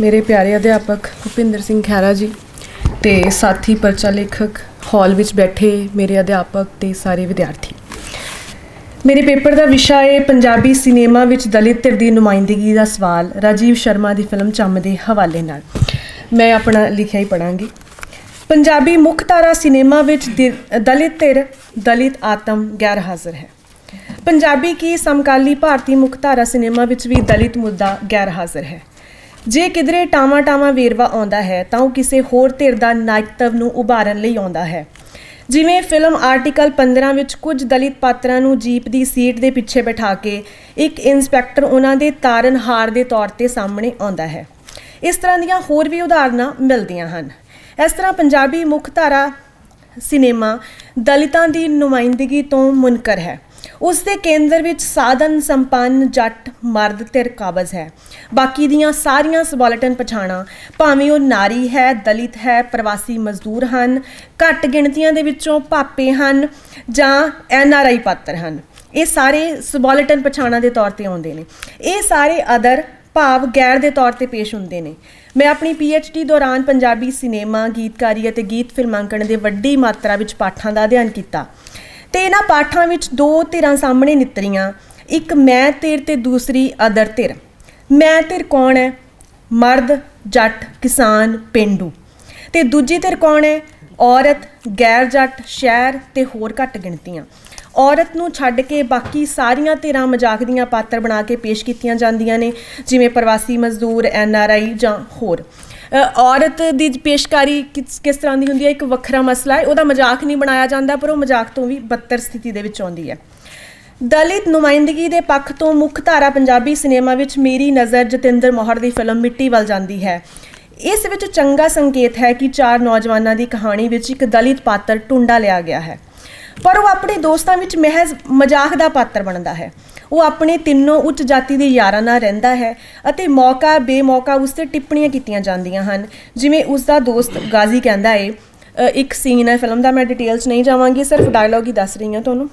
मेरे प्यारे अध्यापक भुपिंदर सिंह खैरा जी ते साथी परचा लेखक हॉल विच बैठे मेरे अध्यापक ते सारे विद्यार्थी। मेरे पेपर का विशा है पंजाबी सिनेमा विच दलित धिर दी नुमाइंदगी का सवाल राजीव शर्मा की फिल्म चाम के हवाले नाल। मैं अपना लिखिया ही पढ़ांगी। पंजाबी मुख्य धारा सिनेमा विच दलित धिर दलित आत्म गैर हाजिर है। पंजाबी की समकाली भारतीय मुख्य धारा सिनेमा विच भी दलित मुद्दा गैर हाजिर है। जे किधरे टावा टावा वेरवा आता है तो वह किसी होर धिर का नायकत्व नूं उभारन लई आता है। जिमें फिल्म आर्टिकल 15 विच कुछ दलित पात्रां नूं जीप की सीट के पिछे बिठा के एक इंस्पैक्टर उन्हां दे तारनहार के तौर पर सामने आता है। इस तरह दीयां होर भी उदाहरणां मिलदियां हन। इस तरह पंजाबी मुख्य धारा सिनेमा दलितां की नुमाइंदगी तो मुनकर है। उसके केंद्र विच साधन संपन्न जट मर्द धिर काबज है। बाकी दियां सारियां सबॉल्टन पछाणा भावें वह नारी है, दलित है, प्रवासी मजदूर हैं, घट गिणतियां दे विच्चों भापे हैं जां NRI पात्र हैं, ये सारे सबॉल्टन पछाणा के तौर पर आउंदे ने। ये सारे अदर भाव गैर के तौर पर पेश होंदे ने। मैं अपनी PhD दौरान पंजाबी सिनेमा गीतकारी अते गीत फिल्मांकन के वड्डी मात्रा में पाठां का अध्ययन किया। तो इन्हां पाठां विच दो धिरां सामने नितरियां, एक मैं धिर ते दूसरी अदर धिर। मैं धिर कौन है? मर्द, जट, किसान, पेंडू। तो दूजी धिर कौन है? औरत, गैर जट, शहर ते होर घट गिणतियां। औरत नूं छड्ड के बाकी सारियां धिरां मजाक दियां पात्र बना के पेश कीतियां जांदियां ने, जिवें प्रवासी मजदूर, NRI जां होर। औरत की पेशकारी किस तरह की होंगी, एक वखरा मसला है, वह मजाक नहीं बनाया जाता, पर वह मजाक तो भी बदतर स्थिति आती है। दलित नुमाइंदगी के पक्ष तो मुख्य धारा पंजाबी सिनेमा में मेरी नज़र जतिंदर मोहर की फिल्म मिट्टी वाल जाती है। इस विच चंगा संकेत है कि 4 नौजवानों की कहानी में एक दलित पात्र ढूंढा लिया गया है, पर वह अपने दोस्तों में महज मजाक का पात्र बनता है। वह अपने तीनों उच्च जाति के यारां नाल रहिंदा है और मौका बेमौका उस ते टिप्पणियां कीतियां जांदियां हन। जिमें उसका दोस्त गाजी कहता है, एक सीन है फिल्म का, मैं डिटेल्स नहीं जावांगी, सिर्फ डायलॉग ही दस रही हूँ तुहानूं,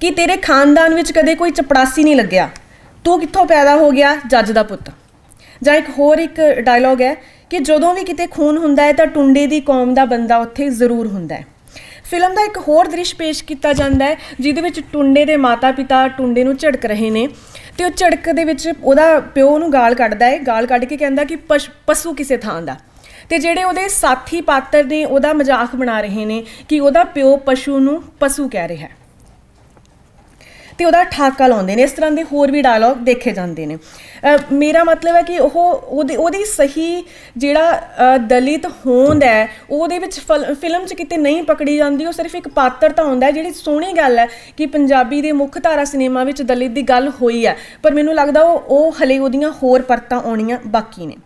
कि तेरे खानदान विच कदे कोई चपड़ासी नहीं लग्या, तू कित्थों पैदा हो गया जज दा पुत्त। जां एक होर एक डायलॉग है कि जदों भी किते खून हुंदा है तां टुंडे दी कौम दा बंदा उत्थे जरूर हुंदा है। फिल्म का एक होर दृश्य पेश किया जाता है जिहदे विच टुंडे के माता पिता टुंडे नूं झिड़क रहे हैं, तो वह झिड़क दे विच उहदा प्यो नूं गाल कढदा है, गाल कढ के कहता कि पशु किसे थां दा। तो जिहड़े उहदे साथी पात्र ने उहदा मजाक बना रहे हैं कि उहदा प्यो पशु नूं पशु कह रहा है, तो वह ठाका लाते हैं। इस तरह के होर भी डायलॉग देखे जाते हैं। मेरा मतलब है कि वो सही जोड़ा दलित होंद है वो फिल्म च कितने नहीं पकड़ी जाती, वो सिर्फ एक पात्रता होंदा है। जिहड़ी सोहनी गल है कि पंजाबी दे मुख्य धारा सिनेमा में दलित की गल हुई है, पर मैनूं लगदा वो हले वो होर परतां आउणियां बाकी ने।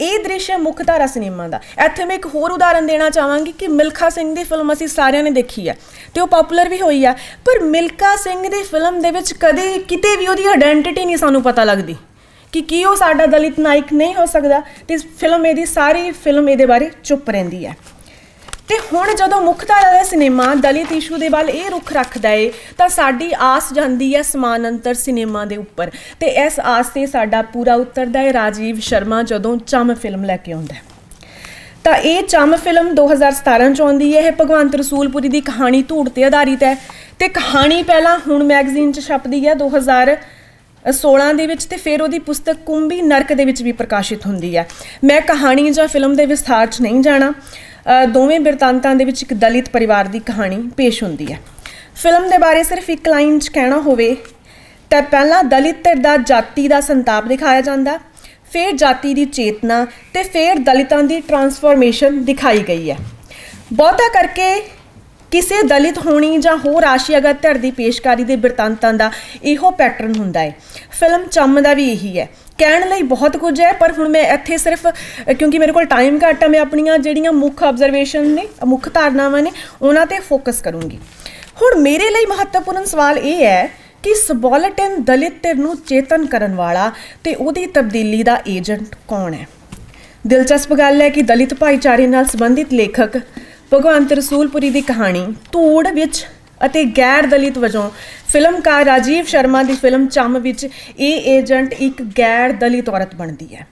ये दृश्य मुख्य धारा सिनेमा का। इत्थे मैं एक होर उदाहरण देना चाहांगी कि मिल्खा सिंह की फिल्म असीं सारियां ने देखी है, तो वो पॉपूलर भी हुई है, पर मिल्खा सिंह की फिल्म दे विच कदे किते भी उहदी आइडेंटिटी नहीं सानूं पता लगदी कि वो साडा दलित नायक नहीं हो सकदा। तो फिल्म इहदी सारी फिल्म इहदे बारे चुप रहिंदी है। तो हुण जदों मुख्य धारा दा सिनेमा दलित इशू दे वल ये रुख रखदा है तो साडी आस जांदी है समानांतर सिनेमा दे उपर, तो इस आस से साडा पूरा उतरदा है राजीव शर्मा जदों चाम फिल्म लैके आउंदा है। तो ये चाम फिल्म 2017 आती है। भगवंत रसूलपुरी की कहानी धूड़ पर आधारित है। तो कहानी पहला हुण मैगजीन छपदी है 2016 दे विच, ते फिर उहदी पुस्तक कुंभी नरक दे विच भी प्रकाशित हुंदी है। मैं कहानी जां फिल्म के विस्थार च नहीं जाना। दोवें बिरतांतां दे विच एक दलित परिवार की कहानी पेश हुंदी है। फिल्म के बारे सिर्फ एक लाइन च कहना होवे तां पहला दलित धिर दा जाति का संताप दिखाया जाता, फिर जाति की चेतना, तो फिर दलितों की ट्रांसफॉर्मेशन दिखाई गई है। बहुता करके किसी दलित होनी जां होर आशियागत धिर दी पेशकारी के बिरतांतां का इहो पैटर्न हुंदा है। फिल्म चम का भी यही है। कहने लई बहुत कुछ है, पर हुण मैं इत्थे सिर्फ क्योंकि मेरे को टाइम घट है, मैं अपनियां जिहड़ियां मुख्य ऑब्जरवेशन ने मुख्य धारनावां ने उहनां ते फोकस करूँगी। हुण मेरे लिए महत्वपूर्ण सवाल यह है कि सबॉल्टन दलित धिर नूं चेतन करन वाला ते उहदी तब्दीली का एजेंट कौन है। दिलचस्प गल है कि दलित भाईचारे नाल संबंधित लेखक भगवंत रसूलपुरी की कहानी धूड़ विच अते गैर दलित वजों फिल्मकार राजीव शर्मा की फिल्म चाम विच एजेंट एक गैर दलित औरत बनती है।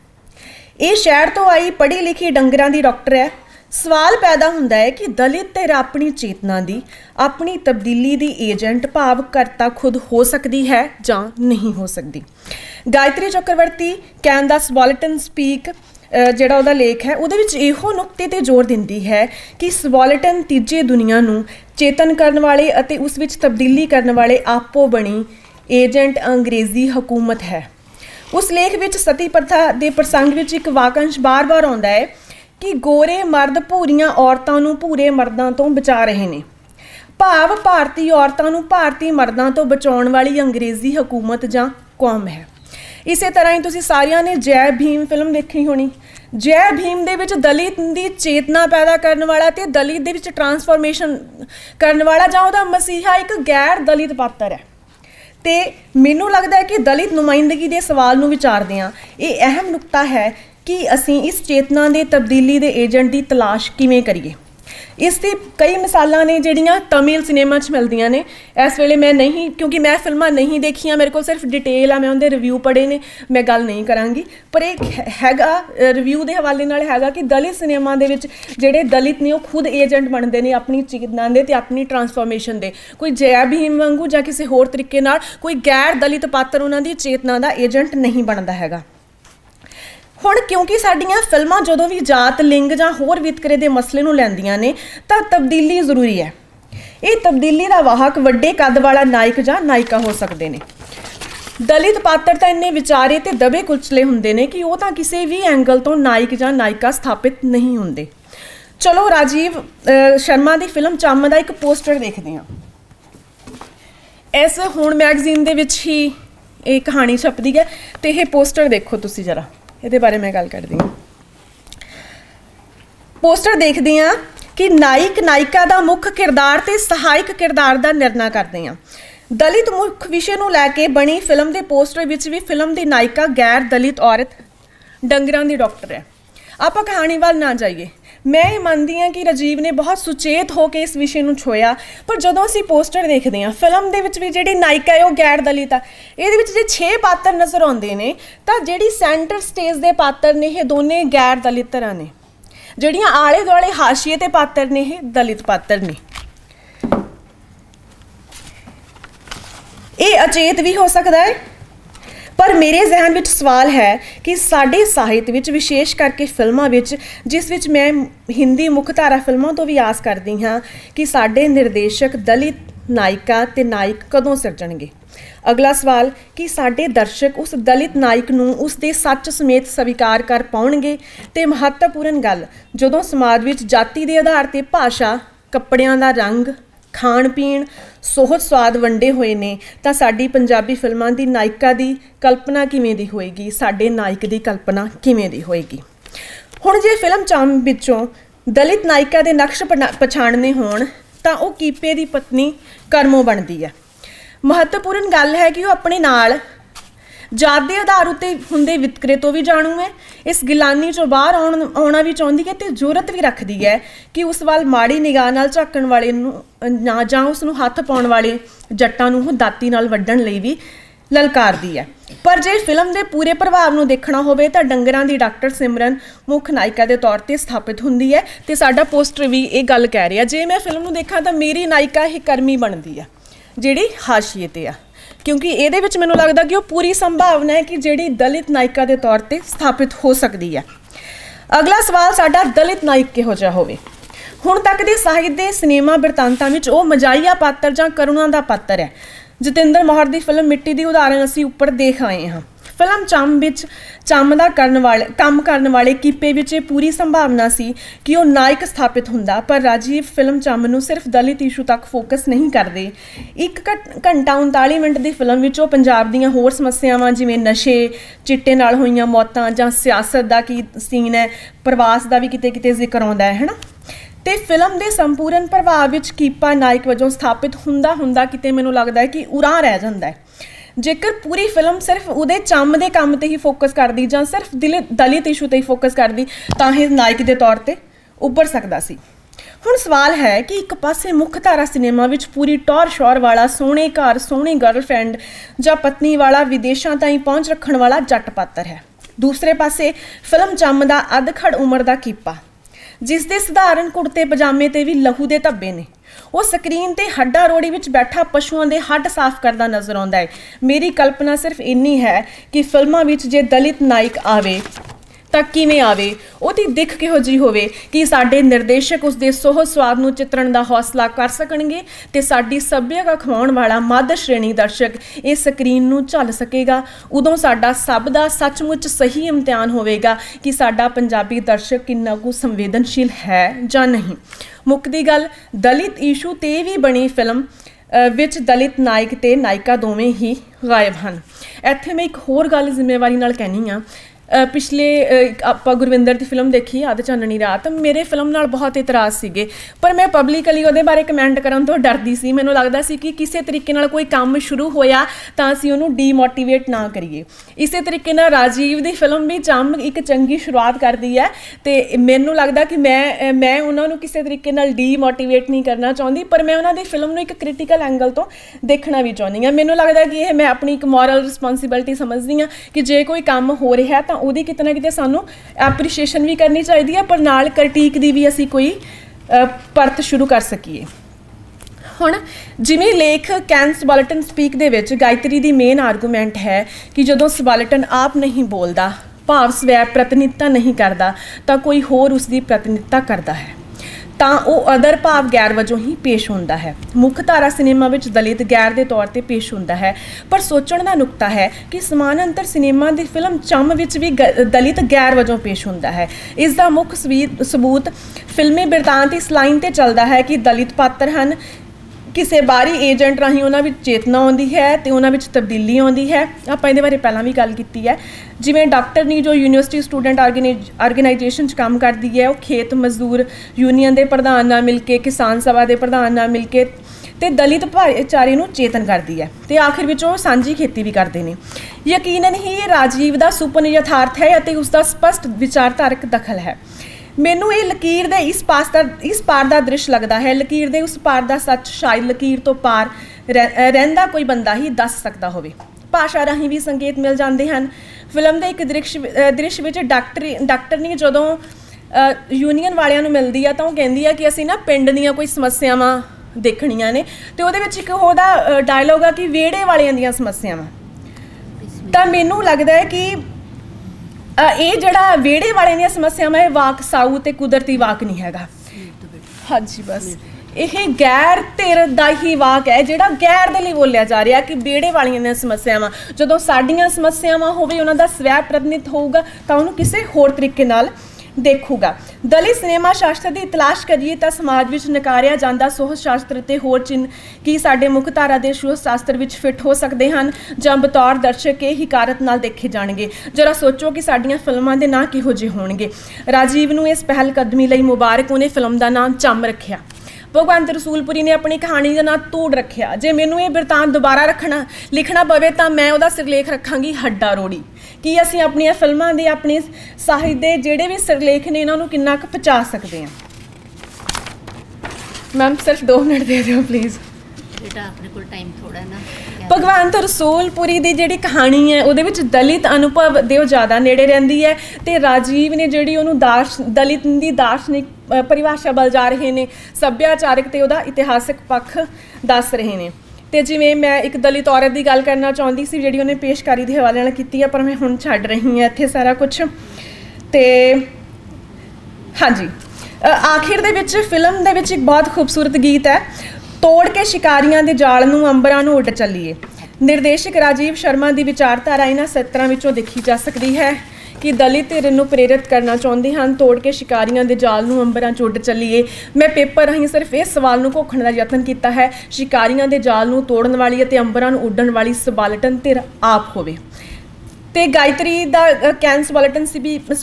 ਇਹ ਸ਼ਹਿਰ ਤੋਂ ਆਈ ਪੜ੍ਹੀ ਲਿਖੀ ਡੰਗਰਾਂ ਦੀ ਡਾਕਟਰ ਹੈ। ਸਵਾਲ ਪੈਦਾ ਹੁੰਦਾ ਹੈ ਕਿ ਦਲਿਤ ਤੇ ਆਪਣੀ ਚੇਤਨਾ ਦੀ ਆਪਣੀ ਤਬਦੀਲੀ ਦੀ ਏਜੰਟ ਭਾਵ ਕਰਤਾ ਖੁਦ ਹੋ ਸਕਦੀ ਹੈ ਜਾਂ ਨਹੀਂ ਹੋ ਸਕਦੀ। Gayatri Chakravorty can the subaltern speak ਜਿਹੜਾ ਉਹਦਾ ਲੇਖ ਹੈ ਉਹਦੇ ਵਿੱਚ ਇਹੋ ਨੁਕਤੇ ਤੇ ਜ਼ੋਰ ਦਿੰਦੀ ਹੈ ਕਿ ਸਬੋਲਟਨ ਤੀਜੇ ਦੁਨੀਆ ਨੂੰ ਚੇਤਨ ਕਰਨ ਵਾਲੇ ਅਤੇ ਉਸ ਵਿੱਚ ਤਬਦੀਲੀ ਕਰਨ ਵਾਲੇ ਆਪੋ ਬਣੀ ਏਜੰਟ ਅੰਗਰੇਜ਼ੀ ਹਕੂਮਤ ਹੈ। उस लेख में सती प्रथा के प्रसंग में एक वाकंश बार बार आता है कि गोरे मर्द भूरिया औरतों भूरे मर्दों तो बचा रहे हैं। भाव भारतीय औरतों भारतीय मर्दों तो बचाने वाली अंग्रेजी हकूमत जां कौम है। इस तरह ही तुसीं सारियां ने जय भीम फिल्म देखी होनी। जय भीम दे विच दलित की चेतना पैदा करने वाला तो दलित दे विच ट्रांसफॉर्मेशन करने वाला जां उहदा मसीहा एक गैर दलित पात्र है। तो मैनू लगता है कि दलित नुमाइंदगी के सवाल में विचारते हैं ये अहम नुकता है कि असी इस चेतना के तब्दीली के एजेंट की तलाश किवें करिए। इसकी कई मिसालां ने जिहड़ियां तमिल सिनेमा च मिलदियां ने। इस वेले मैं नहीं, क्योंकि मैं फिल्मां नहीं देखियां, मेरे को सिर्फ डिटेल आ, मैं उनके रिव्यू पढ़े ने, मैं गल नहीं करांगी। पर एक हैगा रिव्यू के हवाले नाल हैगा कि दलित सिनेमा दे विच जिहड़े दलित ने खुद एजेंट बनते हैं अपनी चेतना दे ते अपनी ट्रांसफॉर्मेशन दे। कोई जय भीम वांगू जां किसी होर तरीके नाल कोई गैर दलित पात्र उन्हां दी चेतना दा एजेंट नहीं बनदा हैगा। हुण क्योंकि साडियां फिल्मां जदों भी जात लिंग जां होर वितकरे दे मसले नूं लैंदियां ने तां तब्दीली जरूरी है। ये तब्दीली दा वाहक वड्डे कद वाला नायक जां नायिका हो सकदे ने। दलित पात्र तां इन्ने विचारे ते दबे कुचले हुंदे ने कि ओह तां किसी भी एंगल तो नायक जां नायिका स्थापित नहीं हुंदे। चलो राजीव शर्मा दी फिल्म चाम दा एक पोस्टर देखदे हां। इस हुण मैगजीन दे विच ही एक कहानी छपदी है ते इह पोस्टर देखो तुसीं जरा ये बारे मैं गल करती हूँ। पोस्टर देखते हैं कि नायक नायिका का मुख्य किरदार ते सहायक किरदार का निर्णय करते हैं। दलित मुख्य विषय को लैके बनी फिल्म के पोस्टर विच भी फिल्म की नायिका गैर दलित औरत डंगरां दी डॉक्टर है। आप कहानी वाल ना जाइए। मैं ये मानती हाँ कि राजीव ने बहुत सुचेत होकर इस विषय में छोया, पर जदों असीं पोस्टर देखते हैं फिल्म के भी जी नायिका है वो गैर दलित है। ये जो 6 पात्र नज़र आते हैं तो जी सेंटर स्टेज के पात्र ने ये दोनों गैर दलित तरह ने, जिहड़ियां आले दुआले हाशिए के पात्र ने ये दलित पात्र ने। ये अचेत भी हो सकता है, पर मेरे जहन में सवाल है कि साढ़े साहित्य में विशेष करके फिल्मों में जिस विच मैं हिंदी मुख्यधारा फिल्मों तो भी आस करती हाँ कि साढ़े निर्देशक दलित नायिका ते नायक कदों सिरजणगे। अगला सवाल कि साढ़े दर्शक उस दलित नायक नूं उसके सच समेत स्वीकार कर पाउणगे। ते महत्वपूर्ण गल जदों समाज में जाति के आधार पर भाषा कपड़ियां दा रंग खाण पीण सोहत स्वाद वंडे हुए ने तो साडी पंजाबी फिल्मां दी नायिका दी कल्पना किवें दी होएगी, साडे नायक दी कल्पना किवें दी होएगी। हुण जे फिल्म चाम विचों दलित नायिका दे नक्श पछाणने होण तां ओह कीपे दी पत्नी करमो बनदी है। महत्वपूर्ण गल है कि ओह अपने नाल जात के आधार उत्ते हुंदे वितकरे तो भी जाणू है, इस गिलानी चों बाहर आउणा भी चाहुंदी है ते जुरत भी रखदी है कि उस वाल माड़ी निगाह नाल झाकण वाले ना जां उस नूं हत्थ पाउण वाले जट्टां नूं दाती नाल वड्डण लई भी ललकारदी है। पर जे फिल्म के पूरे प्रभाव नूं देखना होवे तां डंगरां दी डॉक्टर सिमरन मुख नायिका के तौर पर स्थापित हुंदी है ते साडा पोस्टर भी ये गल कह रिहा। जे मैं फिल्म नूं देखां तां मेरी नायिका ही करमी बनदी है जिहड़ी हाशिए ते आ, क्योंकि ये मैनू लगता कि वो पूरी संभावना है कि जी दलित नायिका के तौर पर स्थापित हो सकती है। अगला सवाल साडा दलित नायक किहो जिहा होवे। हुण तक दे साहित्य दे सिनेमा बिरतांतां विच वो मजाइया पात्र जां करुणा दा पात्र है। जतिंदर मोहर की फिल्म मिट्टी दी उदाहरण असीं उपर देख आए हाँ। फिल्म चाम विच चाम दा काम करन वाले कीपे विच पूरी संभावना सी कि वो नायक स्थापित हुंदा, पर राजीव फिल्म चाम नूं सिर्फ दलित इशू तक फोकस नहीं करते। 1 घंटा 39 मिनट की फिल्म विच वो पंजाब दीयां होर समस्यावां जिवें नशे चिट्टे नाल होईयां मौतां जां सियासत दा की सीन है, प्रवास दा भी किते किते जिक्र आउंदा है ना। तो फिल्म के संपूर्ण प्रभाव विच कीपा नायक वजों स्थापित हुंदा हुंदा किते मैनूं लगदा है कि उरां रह जांदा है। जेकर पूरी फिल्म सिर्फ उहदे चम दे काम ते ही फोकस करदी जां सिर्फ दलित इशू ते ही फोकस करदी तां ही नायक दे तौर ते उभर सकदा सी। हुण सवाल है कि एक पासे मुख धारा सिनेमा विच पूरी टौर शौर वाला सोहणे घर सोहणी गर्लफ्रेंड जां पत्नी वाला विदेशां ताईं पहुँच रखण वाला जट पात्र है दूसरे पासे फिल्म चम दा अधखड़ उम्र दा कीपा जिस दे सधारण कुर्ते पजामे ते भी लहू दे धब्बे ने, वो स्क्रीन ते हड्डा रोड़ी विच बैठा पशुओं दे हड्ड साफ करदा नजर आउंदा है। मेरी कल्पना सिर्फ इन्नी है कि फिल्मां विच जे दलित नायक आवे तां किवें आवे, उहदी दिख किहो जी होवे कि साडे निर्देशक उसदे सोह स्वाद नूं चित्रण दा हौसला कर सकणगे ते साडी सभ्यता खवाउण वाला मध्य श्रेणी दर्शक इह स्क्रीन नूं झल सकेगा। उदों साडा सब दा सचमुच सही इम्तिहान होवेगा कि साडा पंजाबी दर्शक किन्ना कु संवेदनशील है जां नहीं। मुक्कदी गल दलित इशू ते भी बनी फिल्म विच दलित नायक ते नायिका दोवें ही गायब हन। इत्थे मैं एक होर गल जिम्मेवारी नाल कहनी आ, पिछले आप गुरविंदर की फिल्म देखी अर्ध चाननी रात, मेरे फिल्म नाल बहुत इतराज़ सीगे पर मैं पब्लिकली उहदे बारे कमेंट करन तो डरदी सी। मैनूं लगदा सी कि किसी तरीके नाल कोई काम शुरू होया तां असीं उहनूं डीमोटिवेट ना करिए। इसे तरीके नाल राजीव की फिल्म भी चाम एक चंगी शुरुआत करती है तो मैनूं लगदा कि मैं उहनां नूं किसी तरीके नाल डीमोटिवेट नहीं करना चाहती, पर मैं उहनां दी फिल्म नूं एक क्रिटिकल एंगल तो देखना भी चाहती हाँ। मैनूं लगदा कि यह मैं अपनी एक मॉरल रिस्पोंसिबिलिटी समझदी हाँ कि जे कोई काम हो रहा है तो उहदी कितना ना किते सानू एप्रीशिएशन भी करनी चाहिए है, पर नाल क्रिटिक दी भी असी कोई परत शुरू कर सकीए। हुण जिवें लेख कैन सबाल्टन स्पीक दे विच गायत्री दी मेन आर्गूमेंट है कि जदों सबाल्टन आप नहीं बोलदा, भाव स्वै प्रतिनिधता नहीं करदा तां कोई होर उसकी प्रतिनिधता करदा है, तां ओह अदर भाव गैर वजों ही पेश होंदा है। मुख्य धारा सिनेमा विच दलित गैर के तौर पर पेश होंदा है, पर सोचण दा नुकता है कि समान अंतर सिनेमा की फिल्म चम विच भी दलित गैर वजों पेश होंदा है। इस दा मुख सबूत फिल्मी बिरतांत इस लाइन ते चलदा है कि दलित पात्र हन किसी बाहरी एजेंट राही उन्हां विच चेतना आउंदी है ते उन्हां विच तब्दीली आउंदी है। आपां इहदे बारे पहलां भी गल कीती है, जिवें डॉक्टर ने जो यूनिवर्सिटी स्टूडेंट आर्गेनाइजेशन काम करती है, वो खेत मजदूर यूनियन के प्रधान नाल मिल के, किसान सभा के प्रधान नाल मिल के ते दलित भाईचारे नूं चेतन करती है तो आखिर विच वो सांझी खेती भी करते हैं। यकीनन ही ये राजीव का सुपन यथार्थ है और उसका स्पष्ट विचारधारक दखल है। मैनू ये लकीर दे इस पार का दृश्य लगता है, लकीर दे उस पार का सच शायद लकीर तो पार रहिंदा कोई बंदा ही दस सकता होवे। भाषा राही भी संकेत मिल जाते हैं। फिल्म के एक दृश्य में डॉक्टरनी जदों यूनियन वालियां नूं मिलती है तो वह कहती है कि असीं ना पिंड दियां कोई समस्यावां देखणियां ने, तो उहदे विच इक होदा डायलॉग आ कि वेहड़े वालियां दियां समस्यावां। तां मैनूं लगदा है कि ये जिहड़ा वेहड़े वालियां दियां समस्यावां है वाकसाऊ ते कुदरती वाक नहीं हैगा। हाँ जी, बस यह गैर धिर दा ही वाक है जिहड़ा गैर दे लई बोलिया जा रहा कि बेड़े वालियां ने समस्यावां, जदों साडीआं समस्यावां होवे उन्हां दा स्वै प्रतिनिध होऊगा तां उहनूं किसी होर तरीके नाल देखूगा। दलित सिनेमा शास्त्र की तलाश करिए तां समाज विच नकारिया जांदा सोह शास्त्र ते होर चिन्ह की साडे मुख्य धारा दे सोह शास्त्र विच फिट हो सकदे हन जां बतौर दर्शक इह हिकारत नाल देखे जाणगे। जरा सोचो कि साडीआं फिल्मां दे नां किहो जिहे होणगे। राजीव नूं इस पहल कदमी लई मुबारक, उहने फिल्म का नाम चम रखिया। भगवंत रसूलपुरी ने अपनी कहानी का नाम तूड़ रखा। जे मैनू ये बिरतांत दोबारा रखना लिखना पवे तो मैं वह सिरलेख रखांगी हड्डा रोड़ी। कि असी अपन फिल्मों के अपने साहित्य के जोड़े भी सिरलेख ने इन्हों कि पहुँचा सकते हैं। मैम सिर्फ 2 मिनट दे दो प्लीज़। भगवंत रसूलपुरी की जी कहानी है वो दलित अनुभव दे ज़्यादा नेड़े रहिंदी है तो राजीव ने जी दलित की दार्शनिक परिभाषा बल जा रहे हैं, सभ्याचारक तो वह इतिहासिक पक्ष दस रहे हैं। तो जिमें मैं एक दलित औरत की गल करना चाहती सी जी उन्हें पेशकारी के हवाले नाल कीती है, पर मैं हुण छड्ड रही हाँ इत्थे सारा कुछ। तो हाँ जी, आखिर दे विच फिल्म दे विच एक बहुत खूबसूरत गीत है, तोड़ के शिकारियां दे जाल नूं अंबरां नूं उड़ चलीए। निर्देशक राजीव शर्मा की विचारधारा इन्हां सत्रा विचों देखी जा सकती है कि दलित धिर नूं प्रेरित करना चाहते हैं, तोड़ के शिकारियां दे जाल नूं अंबरां च उड़ चलीए। मैं पेपर राही सिर्फ इस सवाल नूं घोखण दा यतन कीता है, शिकारियां दे जाल नूं तोड़न वाली ते अंबरां नूं उड्डण वाली सबाल्टन धिर आप होवे। ते गायत्री दा कैन सबाल्टन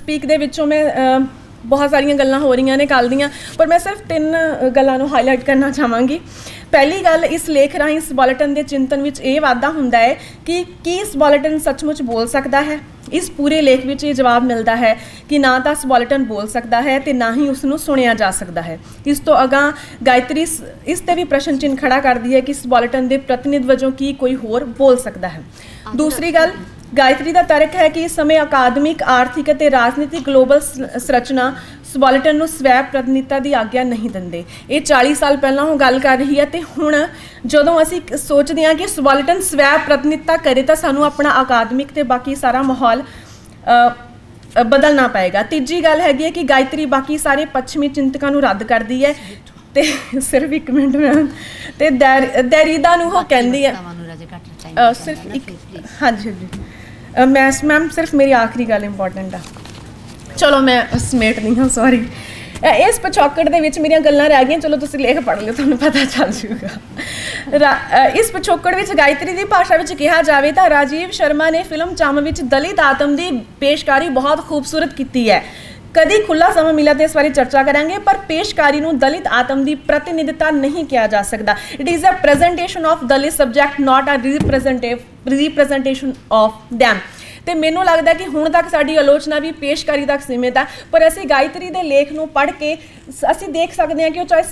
स्पीक दे विचों मैं बहुत सारिया गल्लां हो रही ने कल दियां, पर मैं सिर्फ 3 गल्लां नूं हाईलाइट करना चाहांगी। पहली गल, इस लेख राही सबाल्टन के चिंतन में यह वाधा हुंदा है कि सबाल्टन सचमुच बोल सकता है। इस पूरे लेख में यह जवाब मिलता है कि ना तो सबाल्टन बोल सकता है तो ना ही उसनूं सुनिया जा सकता है। इस तो अगां गायत्री इस पर भी प्रश्न चिन्ह खड़ा करती है कि सबाल्टन के प्रतिनिध वजों की कोई होर बोल सकता है। दूसरी गल, ਗਾਇਤਰੀ ਦਾ ਤਰਕ ਹੈ ਕਿ ਇਸ ਸਮੇਂ ਅਕਾਦਮਿਕ, ਆਰਥਿਕ ਅਤੇ ਰਾਜਨੀਤਿਕ ਗਲੋਬਲ ਸੰਰਚਨਾ ਸਬਾਲਟਨ ਨੂੰ ਸਵੈ ਪ੍ਰਤੀਨਿਧਤਾ ਦੀ ਆਗਿਆ ਨਹੀਂ ਦਿੰਦੇ। ਇਹ 40 ਸਾਲ ਪਹਿਲਾਂ ਉਹ ਗੱਲ ਕਰ ਰਹੀ ਹੈ ਤੇ ਹੁਣ ਜਦੋਂ ਅਸੀਂ ਸੋਚਦੇ ਹਾਂ ਕਿ ਸਬਾਲਟਨ ਸਵੈ ਪ੍ਰਤੀਨਿਧਤਾ ਕਰੇ ਤਾਂ ਸਾਨੂੰ ਆਪਣਾ ਅਕਾਦਮਿਕ ਤੇ ਬਾਕੀ ਸਾਰਾ ਮਾਹੌਲ ਬਦਲਣਾ ਪਏਗਾ। ਤੀਜੀ ਗੱਲ ਹੈਗੀ ਹੈ ਕਿ ਗਾਇਤਰੀ ਬਾਕੀ ਸਾਰੇ ਪੱਛਮੀ ਚਿੰਤਕਾਂ ਨੂੰ ਰੱਦ ਕਰਦੀ ਹੈ ਤੇ ਸਿਰਫ ਇੱਕ ਮਿੰਟ ਮੈਮ ਤੇ ਦੈਰੀਦਾ ਨੂੰ ਉਹ ਕਹਿੰਦੀ ਹੈ सिर्फ एक हाँ जी जी मैम मैम सिर्फ मेरी आखिरी गल इंपॉर्टेंट आ चलो मैं समेट नहीं हूँ सॉरी इस पछौकड़ दे विच मेरियां गल्लां रह गईयां चलो तुसीं लेख पढ़ लिओ तुहानूं पता चल जूगा। इस पछौकड़ विच गायत्री दी भाषा विच कहा जावे तां राजीव शर्मा ने फिल्म चाम विच दलित आत्म दी पेशकारी बहुत खूबसूरत कीती है। कभी खुला समा मिला तो इस बारे चर्चा करेंगे पर पेशकारी नूं दलित आत्म की प्रतिनिधिता नहीं किया जा सकता। It is a presentation of Dalit subject not a representation of them. तो मैनू लगता कि हुण तक साड़ी आलोचना भी पेशकारी तक सीमित है पर असी गायत्री के लेख को पढ़ के असी देख सकते हैं कि चाहे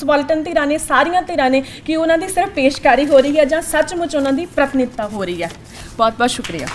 सबाल्टन धिरां ने सारियां धिरां ने कि उन्होंने सिर्फ पेशकारी हो रही है जां सचमुच उन्होंने प्रतिनिधिता हो रही है। बहुत बहुत शुक्रिया।